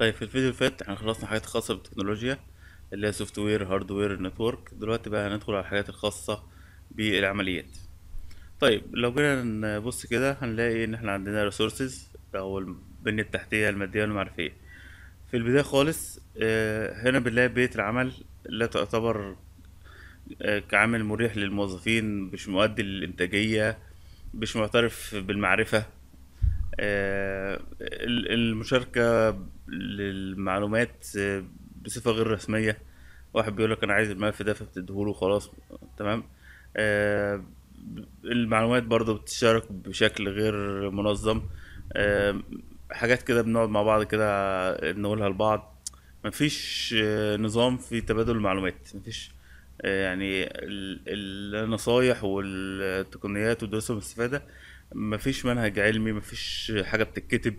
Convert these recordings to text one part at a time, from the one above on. طيب في الفيديو اللي فات احنا خلصنا حاجات خاصة بالتكنولوجيا اللي هي سوفت وير، هارد وير، نتورك. دلوقتي بقى هندخل على الحاجات الخاصة بالعمليات. طيب لو جينا نبص كده هنلاقي ان احنا عندنا ريسورسز او البنية التحتية المادية والمعرفية. في البداية خالص هنا بنلاقي بيئة العمل لا تعتبر كعامل مريح للموظفين، مش مؤدي للإنتاجية، مش معترف بالمعرفة. المشاركة للمعلومات بصفة غير رسمية، واحد بيقولك أنا عايز الملف ده فبتديهوله خلاص تمام. المعلومات برضو بتشارك بشكل غير منظم. حاجات كده بنقعد مع بعض كده نقولها لبعض، مفيش نظام في تبادل المعلومات، مفيش يعني النصايح والتقنيات ودروسهم الاستفادة، مفيش منهج علمي، مفيش حاجة بتتكتب،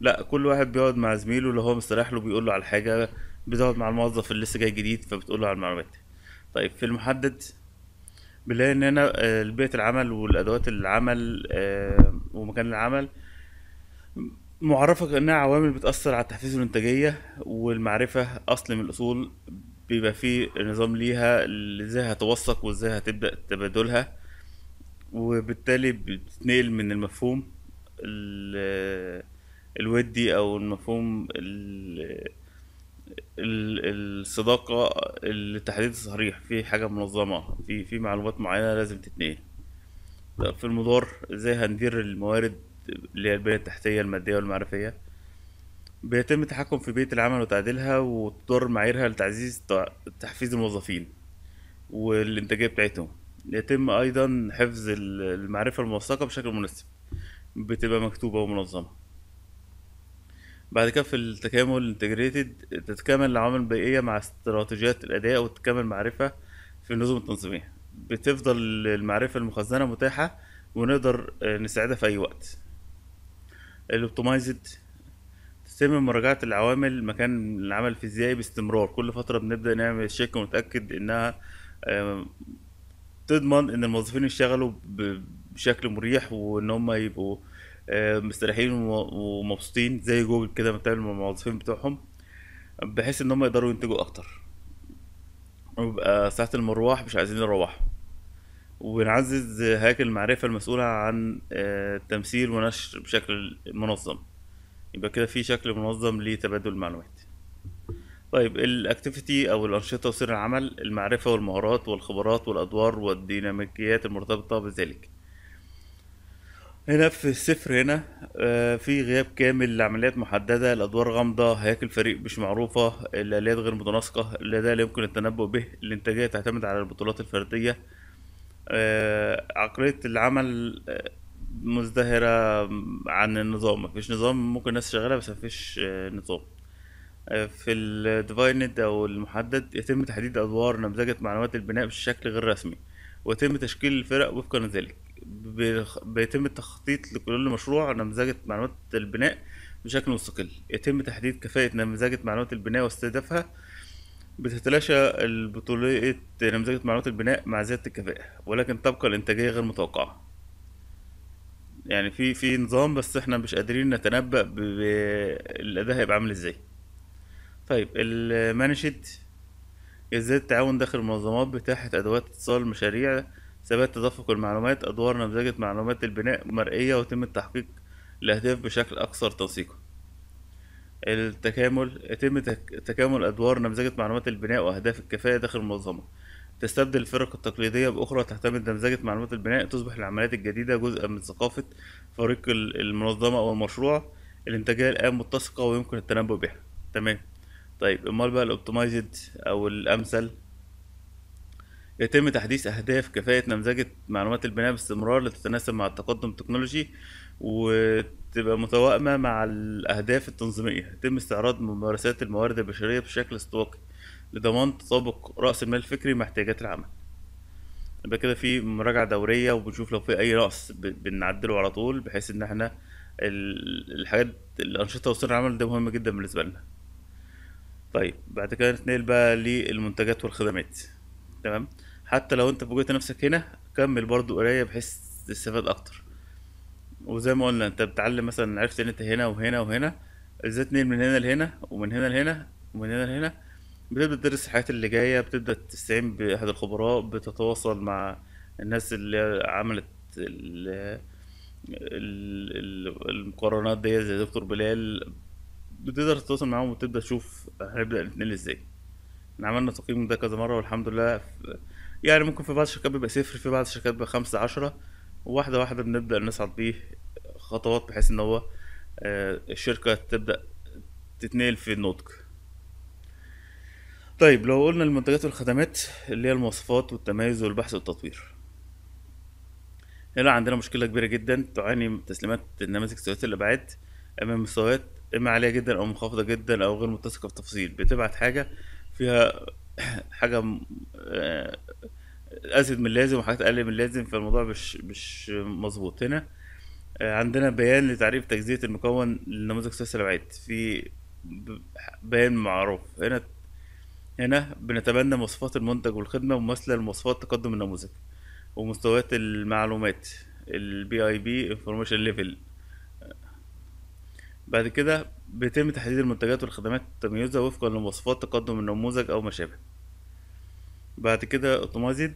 لا كل واحد بيقعد مع زميله اللي هو مستريح له بيقول له على حاجة، بتقعد مع الموظف اللي لسه جاي جديد فبتقول له على المعلومات. طيب في المحدد بنلاقي ان هنا بيئة العمل والادوات العمل ومكان العمل معرفة انها عوامل بتأثر على التحفيز والانتاجية والمعرفة، اصل من الاصول بيبقى فيه نظام ليها ازاي هتوثق وازاي هتبدأ تبادلها، وبالتالي بتتنقل من المفهوم الودي او المفهوم الصداقة للتحديد الصريح، في حاجة منظمة، في معلومات معينة لازم تتنقل. في المدار ازاي هندير الموارد اللي هي البنية التحتية المادية والمعرفية، بيتم التحكم في بيئة العمل وتعديلها وتطور معاييرها لتعزيز تحفيز الموظفين والإنتاجية بتاعتهم. يتم أيضا حفظ المعرفة الموثقة بشكل مناسب، بتبقى مكتوبة ومنظمة. بعد كده في التكامل الانتجريتد تتكامل العوامل البيئية مع استراتيجيات الأداء وتتكامل المعرفة في النظم التنظيمية، بتفضل المعرفة المخزنة متاحة ونقدر نساعدها في أي وقت. الاوبتمايزد تتم مراجعة العوامل مكان العمل الفيزيائي باستمرار، كل فترة بنبدأ نعمل تشيك ونتأكد إنها تضمن إن الموظفين يشتغلوا بشكل مريح وإن هما يبقوا مستريحين ومبسوطين زي جوجل كده بتعمل مع الموظفين بتوعهم، بحيث إن هما يقدروا ينتجوا أكتر، ويبقى ساعة المروح مش عايزين يروحوا. وبنعزز هياكل المعرفة المسؤولة عن التمثيل ونشر بشكل منظم، يبقى كده في شكل منظم لتبادل المعلومات. طيب الاكتيفيتي او الانشطه وسير العمل، المعرفه والمهارات والخبرات والادوار والديناميكيات المرتبطه بذلك. هنا في الصفر هنا في غياب كامل لعمليات محدده، الادوار غامضه، هياكل فريق مش معروفه، الاليات غير متناسقه، الاداء لا يمكن التنبؤ به، الانتاجيه تعتمد على البطولات الفرديه، عقليه العمل مزدهرة عن النظام، مفيش نظام، ممكن الناس شغالة بس مفيش نظام. في الديفايند أو المحدد يتم تحديد أدوار نمذجة معلومات البناء بشكل غير رسمي، ويتم تشكيل الفرق وفقا لذلك، بيتم التخطيط لكل مشروع نمذجة معلومات البناء بشكل مستقل، يتم تحديد كفاءة نمذجة معلومات البناء واستهدافها، بتتلاشى البطولية نمذجة معلومات البناء مع زيادة الكفاءة، ولكن تبقى الإنتاجية غير متوقعة. يعني في نظام بس احنا مش قادرين نتنبأ بالأداء هيبقى عامل ازاي. طيب المانشد ازاي التعاون داخل المنظمات، بتاحة ادوات اتصال المشاريع، ثبات تدفق المعلومات، ادوار نمذجة معلومات البناء مرئية ويتم التحقيق الاهداف بشكل اكثر تنسيقا. التكامل يتم تكامل ادوار نمذجة معلومات البناء واهداف الكفاءة داخل المنظمة، تستبدل الفرق التقليدية بأخرى تعتمد نمذجة معلومات البناء، تصبح العمليات الجديدة جزءا من ثقافة فريق المنظمة أو المشروع، الإنتاجية الآن متسقة ويمكن التنبؤ بها. تمام. طيب أمال بقى الأوبتمايزد أو الأمثل، يتم تحديث أهداف كفاءة نمذجة معلومات البناء باستمرار لتتناسب مع التقدم التكنولوجي وتبقى متوائمة مع الأهداف التنظيمية، يتم استعراض ممارسات الموارد البشرية بشكل استواقي لضمان تطابق رأس المال الفكري مع احتياجات العمل. يبقى كده في مراجعة دورية وبنشوف لو في أي نقص بنعدله على طول، بحيث إن احنا الحاجات الأنشطة وسير العمل ده مهم جدا بالنسبة لنا. طيب بعد كده نتنقل بقى للمنتجات والخدمات. تمام، حتى لو انت فوجئت نفسك هنا كمل برضو قراية بحيث تستفاد أكتر، وزي ما قلنا انت بتتعلم مثلا، عرفت ان انت هنا وهنا وهنا ازاي تنقل من هنا لهنا ومن هنا لهنا ومن هنا لهنا. بتبدأ تدرس الحاجات اللي جاية، بتبدأ تستعين بأحد الخبراء، بتتواصل مع الناس اللي عملت المقارنات دي زي دكتور بلال، بتقدر تتواصل معاهم وتبدأ تشوف هنبدأ نتنقل ازاي. احنا عملنا تقييم ده كذا مرة والحمد لله، يعني ممكن في بعض الشركات بيبقى 0، في بعض الشركات بيبقى 5، 10، وواحدة واحدة بنبدأ نصعد بيه خطوات بحيث ان هو الشركة تبدأ تتنقل في النضج. طيب لو قلنا المنتجات والخدمات اللي هي المواصفات والتميز والبحث والتطوير، هنا عندنا مشكلة كبيرة جدا تعاني تسليمات نماذج ذوات الأبعاد أمام مستويات إما عالية جدا أو منخفضة جدا أو غير متسقة في التفاصيل. بتبعت حاجة فيها حاجة أزيد من اللازم وحاجات أقل من اللازم، فالموضوع مش مظبوط. هنا عندنا بيان لتعريف تجزئة المكون لنماذج ذوات الأبعاد في بيان معروف. هنا بنتبنى مواصفات المنتج والخدمة مماثلة لمواصفات تقدم النموذج ومستويات المعلومات ال BIM Information Level. بعد كده بيتم تحديد المنتجات والخدمات وتمييزها وفقا لمواصفات تقدم النموذج أو ما شابه. بعد كده اوتومازد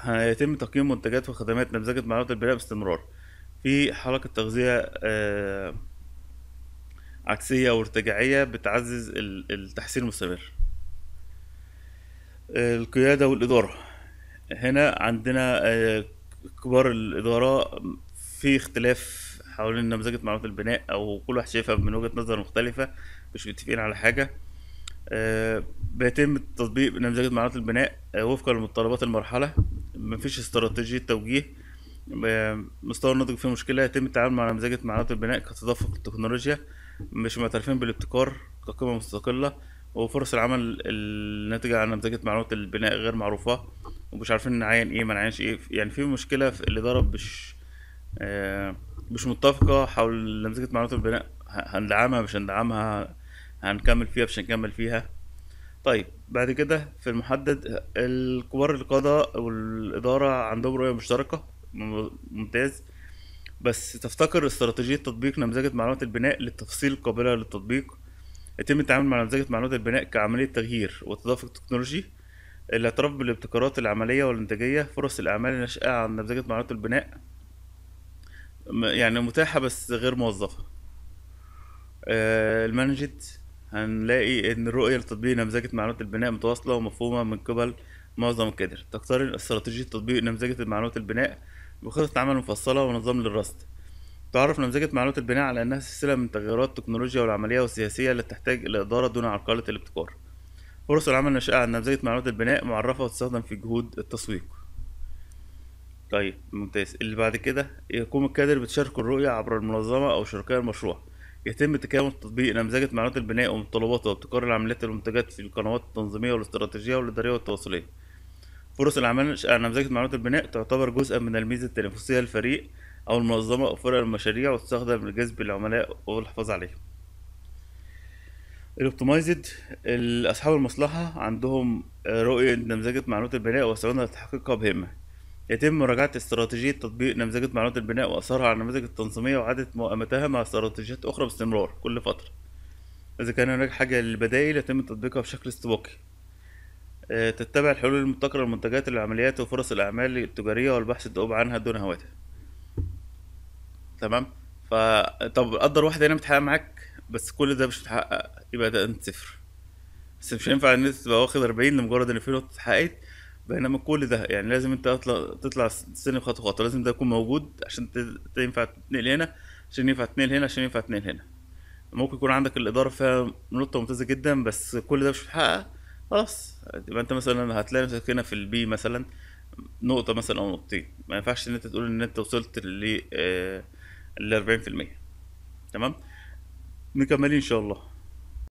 هيتم تقييم منتجات وخدمات نمذجة معلومات البناء باستمرار في حلقة تغذية عكسية وارتجاعية بتعزز التحسين المستمر. القيادة والإدارة، هنا عندنا كبار الإدارة في اختلاف حوالين نمذجة معلومات البناء، أو كل واحد شايفها من وجهة نظر مختلفة، مش متفقين على حاجة. بيتم تطبيق نمذجة معلومات البناء وفقا لمتطلبات المرحلة، مفيش استراتيجية توجيه. مستوى النضج فيه مشكلة، يتم التعامل مع نمذجة معلومات البناء كتدفق التكنولوجيا، مش معترفين بالابتكار كقيمة مستقلة، وفرص العمل الناتجة عن نمذجة معلومات البناء غير معروفة، ومش عارفين نعين ايه ما نعينش ايه. يعني في مشكلة في الإدارة مش متفقة حول نمذجة معلومات البناء، هندعمها مش هندعمها، هنكمل فيها مش هنكمل فيها. طيب بعد كده في المحدد، الكبار القادة والإدارة عندهم رؤية مشتركة ممتاز، بس تفتقر استراتيجية تطبيق نمذجة معلومات البناء للتفصيل قابلة للتطبيق. يتم التعامل مع نمذجة معلومات البناء كعملية تغيير وتدفق تكنولوجي. الاعتراف بالابتكارات العملية والإنتاجية، فرص الأعمال الناشئة عن نمذجة معلومات البناء يعني متاحة بس غير موظفة. المانجت، هنلاقي إن الرؤية لتطبيق نمذجة معلومات البناء متواصلة ومفهومة من قبل معظم الكادر. تقترن استراتيجية تطبيق نمذجة معلومات البناء بخطة عمل مفصلة ونظام للرصد. تعرف نمذجة معلومات البناء على أنها سلسلة من تغيرات التكنولوجيا والعملية والسياسية التي تحتاج إلى إدارة دون عرقلة الابتكار. فرص العمل الناشئة عن نمذجة معلومات البناء معرفة وتستخدم في جهود التسويق. طيب ممتاز. اللي بعد كده، يقوم الكادر بتشارك الرؤية عبر المنظمة أو شركاء المشروع. يتم تكامل تطبيق نمذجة معلومات البناء ومتطلباتها وابتكار العمليات والمنتجات في القنوات التنظيمية والاستراتيجية والإدارية والتواصلية. فرص العمل الناشئة عن نمذجة معلومات البناء تعتبر جزءا من الميزة التنافسية للفريق أو المنظمة أو فرق المشاريع، وتستخدم لجذب العملاء والحفاظ عليهم. الأوبتمايزد، أصحاب المصلحة عندهم رؤية نمذجة معلومات البناء ويسعون لتحقيقها بهمة. يتم مراجعة استراتيجية تطبيق نمذجة معلومات البناء وأثرها على النماذج التنظيمية وإعادة مؤامتها مع استراتيجيات أخرى باستمرار كل فترة. إذا كان هناك حاجة للبدائل يتم تطبيقها بشكل استباقي. تتبع الحلول المبتكرة للمنتجات والعمليات وفرص الأعمال التجارية والبحث الدؤوب عنها دون هواتها. تمام. طب قدر واحد هنا متحقق معاك بس كل ده مش متحقق، يبقى ده انت صفر. بس مش هينفع ان انت تبقى واخد 40 لمجرد ان في نقطة اتحققت، بينما كل ده يعني لازم انت تطلع سلم خطوة خطوة، لازم ده يكون موجود عشان ينفع تتنقل هنا، عشان ينفع تتنقل هنا، عشان ينفع تتنقل هنا. ممكن يكون عندك الإدارة فيها نقطة ممتازة جدا بس كل ده مش متحقق، خلاص يبقى انت مثلا هتلاقي نفسك هنا في البي مثلا نقطة مثلا أو نقطتين. ما ينفعش ان انت تقول ان انت وصلت ل 40%. تمام، نكمل ان شاء الله.